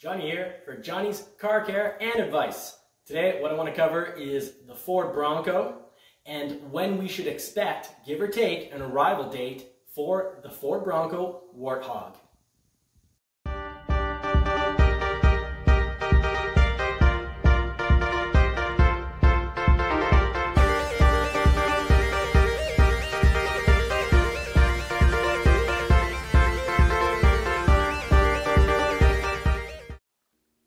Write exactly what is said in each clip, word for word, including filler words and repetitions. Johnny here for Johnny's Car Care and Advice. Today what I want to cover is the Ford Bronco and when we should expect, give or take, an arrival date for the Ford Bronco Warthog.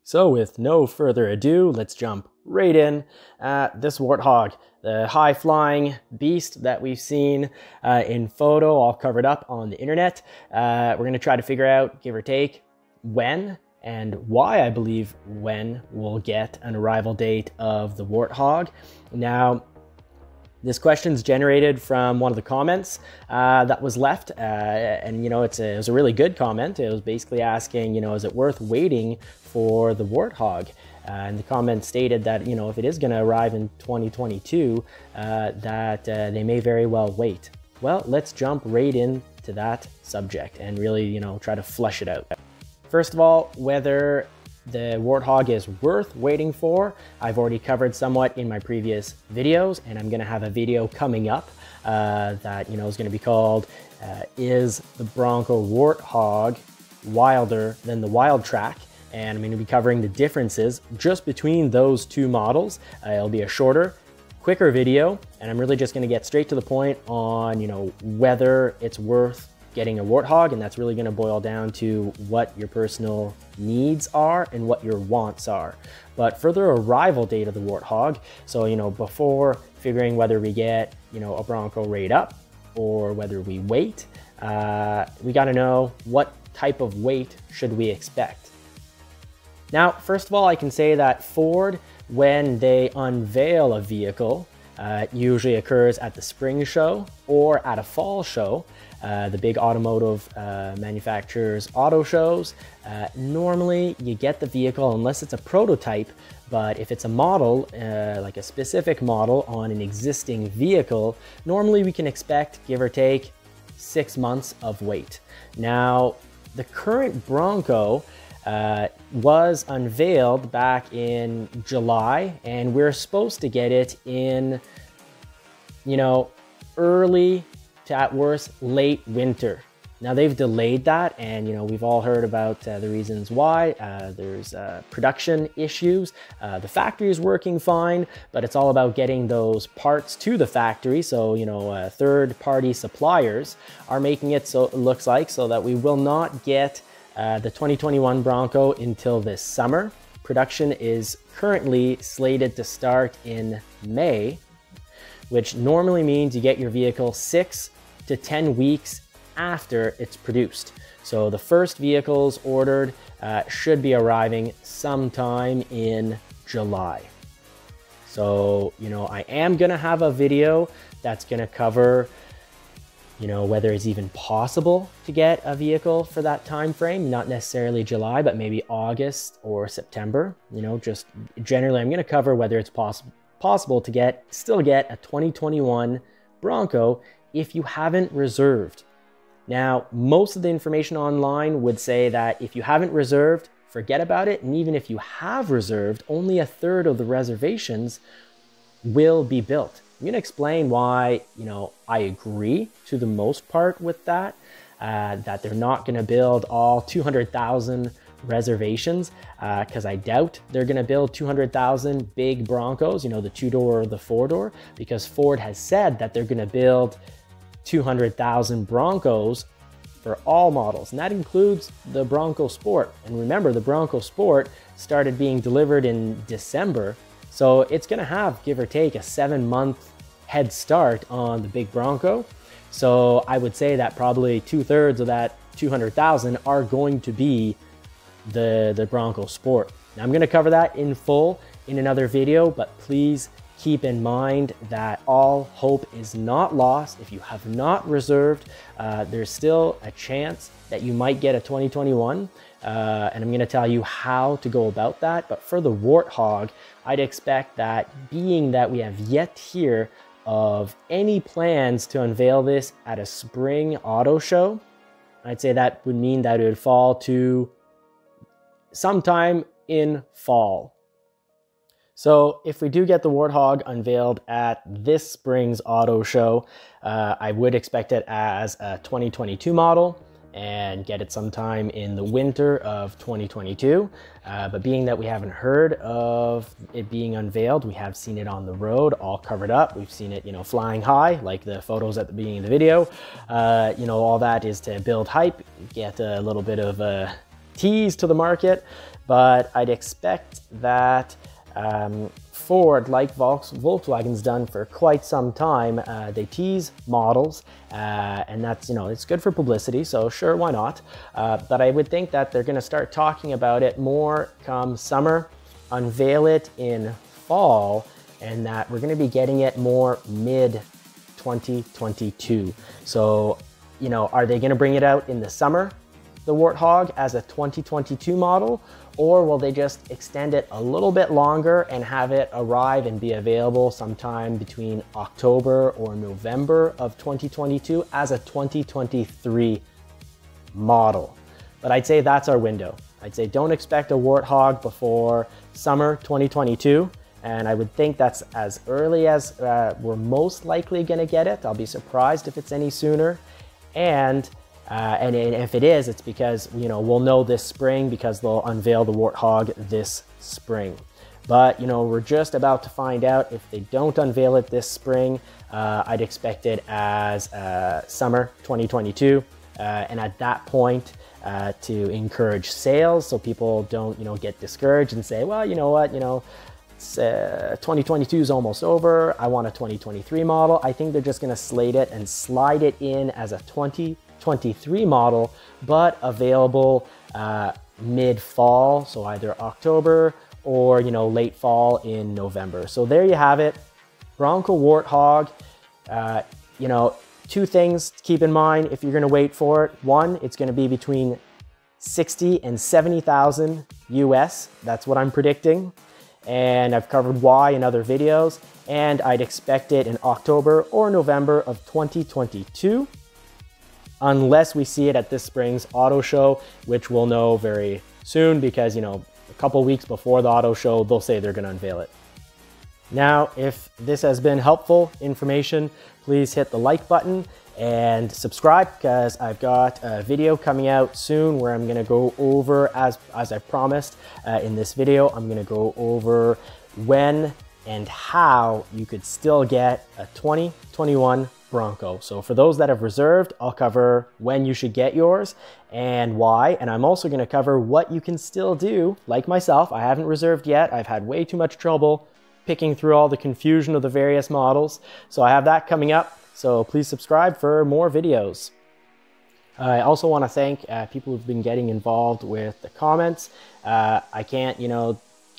So with no further ado, let's jump right in at this Warthog, the high-flying beast that we've seen uh, in photo, all covered up on the internet. Uh, we're going to try to figure out, give or take, when and why I believe when we'll get an arrival date of the Warthog. Now, this question's generated from one of the comments uh, that was left. Uh, and, you know, it's a, it was a really good comment. It was basically asking, you know, is it worth waiting for the Warthog? Uh, and the comment stated that, you know, if it is going to arrive in twenty twenty-two, uh, that uh, they may very well wait. Well, let's jump right into that subject and really, you know, try to flesh it out. First of all, whether the Warthog is worth waiting for, I've already covered somewhat in my previous videos, and I'm going to have a video coming up uh, that, you know, is going to be called uh, Is the Bronco Warthog Wilder Than the Wildtrak? And I'm going to be covering the differences just between those two models. Uh, it'll be a shorter, quicker video, and I'm really just going to get straight to the point on, you know, whether it's worth getting a Warthog, and that's really going to boil down to what your personal needs are and what your wants are. But further arrival date of the Warthog, so, you know, before figuring whether we get, you know, a Bronco right up or whether we wait, uh, we got to know what type of wait should we expect. Now, first of all, I can say that Ford, when they unveil a vehicle, Uh, it usually occurs at the spring show or at a fall show, uh, the big automotive uh, manufacturers' auto shows. Uh, normally, you get the vehicle unless it's a prototype, but if it's a model, uh, like a specific model on an existing vehicle, normally we can expect, give or take, six months of wait. Now, the current Bronco Uh, was unveiled back in July, and we're supposed to get it in, you know, early to at worst late winter. Now they've delayed that, and, you know, we've all heard about uh, the reasons why. Uh, there's uh, production issues. Uh, the factory is working fine, but it's all about getting those parts to the factory. So, you know, uh, third-party suppliers are making it so, it looks like, so that we will not get Uh, the twenty twenty-one Bronco until this summer. Production is currently slated to start in May, which normally means you get your vehicle six to ten weeks after it's produced. So the first vehicles ordered uh, should be arriving sometime in July. So, you know, I am gonna have a video that's gonna cover, you know, whether it's even possible to get a vehicle for that time frame, not necessarily July, but maybe August or September. You know, just generally, I'm going to cover whether it's possible possible to get still get a twenty twenty-one Bronco if you haven't reserved. Now, most of the information online would say that if you haven't reserved, forget about it. And even if you have reserved, only a third of the reservations will be built. I'm going to explain why, you know, I agree to the most part with that, uh, that they're not going to build all two hundred thousand reservations, because uh, I doubt they're going to build two hundred thousand big Broncos, you know, the two-door or the four-door, because Ford has said that they're going to build two hundred thousand Broncos for all models, and that includes the Bronco Sport. And remember, the Bronco Sport started being delivered in December, so it's going to have, give or take, a seven-month head start on the big Bronco. So I would say that probably two-thirds of that two hundred thousand are going to be the, the Bronco Sport. Now, I'm going to cover that in full in another video, but please keep in mind that all hope is not lost. If you have not reserved, uh, there's still a chance that you might get a twenty twenty-one, uh, and I'm going to tell you how to go about that. But for the Warthog, I'd expect that, being that we have yet to hear of any plans to unveil this at a spring auto show, I'd say that would mean that it would fall to sometime in fall. So if we do get the Warthog unveiled at this spring's auto show, uh, I would expect it as a twenty twenty-two model and get it sometime in the winter of twenty twenty-two. Uh, but being that we haven't heard of it being unveiled, we have seen it on the road, all covered up. We've seen it, you know, flying high, like the photos at the beginning of the video. Uh, you know, all that is to build hype, get a little bit of a tease to the market. But I'd expect that Um, Ford, like Volkswagen's done for quite some time, uh, they tease models, uh, and that's, you know, it's good for publicity, so sure, why not? Uh, but I would think that they're going to start talking about it more come summer, unveil it in fall, and that we're going to be getting it more mid twenty twenty-two. So, you know, are they going to bring it out in the summer, the Warthog, as a twenty twenty-two model, or will they just extend it a little bit longer and have it arrive and be available sometime between October or November of twenty twenty-two as a twenty twenty-three model? But I'd say that's our window. I'd say don't expect a Warthog before summer twenty twenty-two. And I would think that's as early as uh, we're most likely gonna get it. I'll be surprised if it's any sooner. And Uh, and, and if it is, it's because, you know, we'll know this spring because they'll unveil the Warthog this spring. But, you know, we're just about to find out. If they don't unveil it this spring, uh, I'd expect it as uh, summer twenty twenty-two. Uh, and at that point, uh, to encourage sales so people don't, you know, get discouraged and say, well, you know what, you know, Uh, twenty twenty-two is almost over, I want a twenty twenty-three model. I think they're just going to slate it and slide it in as a twenty twenty-three model, but available uh, mid-fall, so either October or, you know, late fall in November. So there you have it, Bronco Warthog. Uh, you know, two things to keep in mind if you're going to wait for it. One, it's going to be between sixty and seventy thousand U S. That's what I'm predicting. And I've covered why in other videos, and I'd expect it in October or November of twenty twenty-two, unless we see it at this spring's auto show, which we'll know very soon because, you know, a couple weeks before the auto show, they'll say they're going to unveil it. Now, if this has been helpful information, please hit the like button and subscribe, because I've got a video coming out soon where I'm gonna go over, as, as I promised uh, in this video, I'm gonna go over when and how you could still get a twenty twenty-one Bronco. So for those that have reserved, I'll cover when you should get yours and why. And I'm also gonna cover what you can still do. Like myself, I haven't reserved yet. I've had way too much trouble picking through all the confusion of the various models. So I have that coming up. So please subscribe for more videos. I also want to thank uh, people who've been getting involved with the comments. Uh, I can't, you know,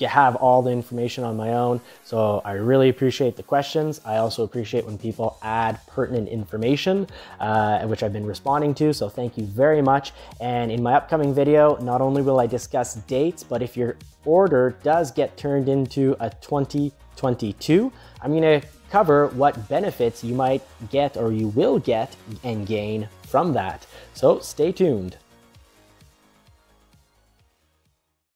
have all the information on my own. So I really appreciate the questions. I also appreciate when people add pertinent information, uh, which I've been responding to. So thank you very much. And in my upcoming video, not only will I discuss dates, but if your order does get turned into a twenty twenty-two, I'm going to cover what benefits you might get or you will get and gain from that. So stay tuned.